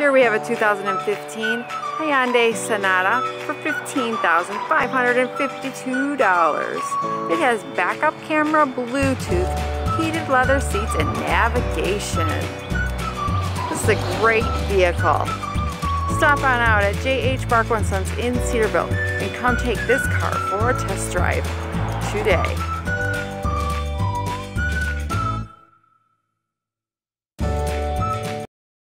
Here we have a 2015 Hyundai Sonata for $15,552. It has backup camera, Bluetooth, heated leather seats, and navigation. This is a great vehicle. Stop on out at J.H. Barker & Sons in Cedarville and come take this car for a test drive today.